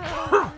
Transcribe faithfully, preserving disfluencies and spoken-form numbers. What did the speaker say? Huh.